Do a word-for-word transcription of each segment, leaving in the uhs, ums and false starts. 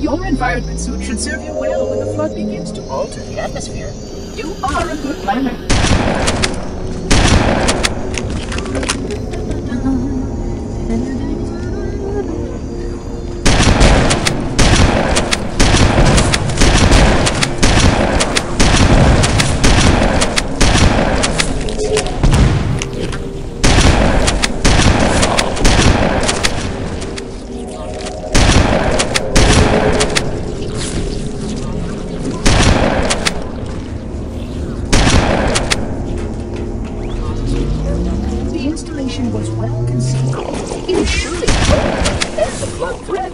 Your environment suit should serve you well when the flood begins to alter the atmosphere. You are a good planner. Was well concealed. It was surely both and the flood threat.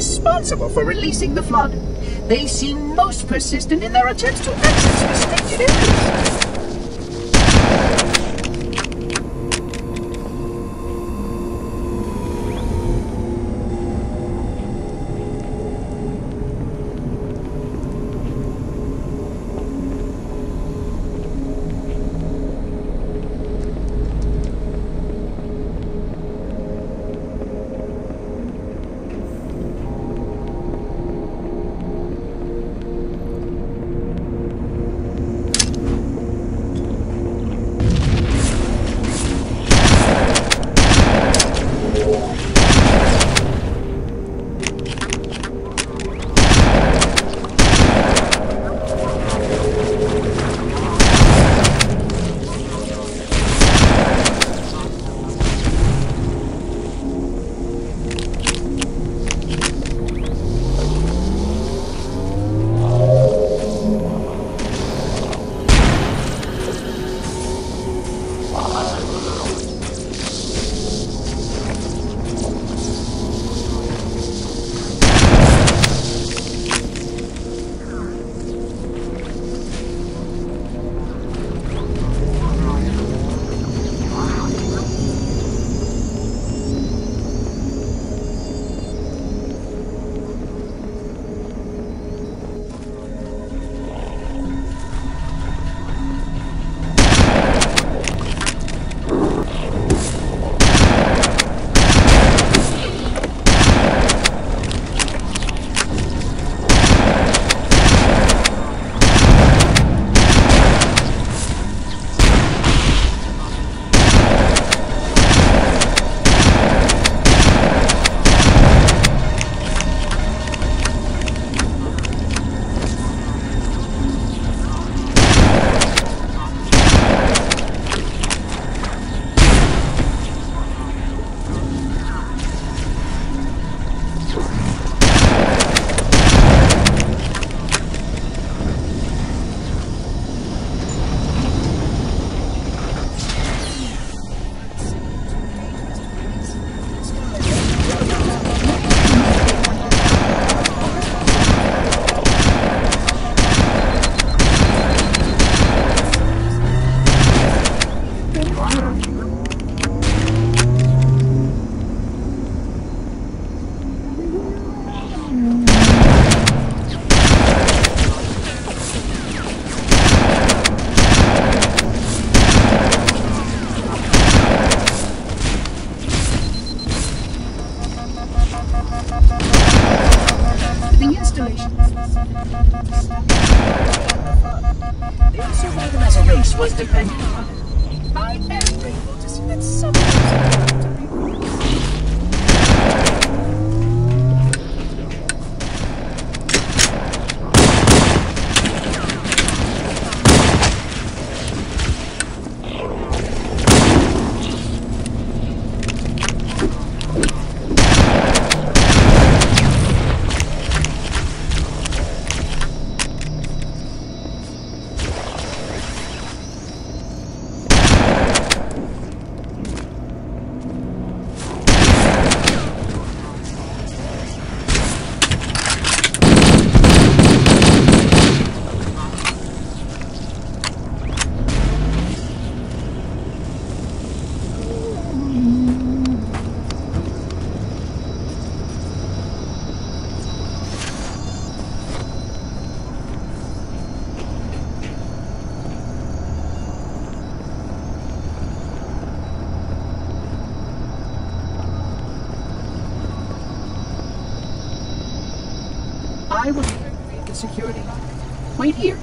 Responsible for releasing the flood. They seem most persistent in their attempts to access restricted areas. installations. Their survival as a race was dependent on it. I am grateful to see that someone to be ruthless. I will be security. Wait here.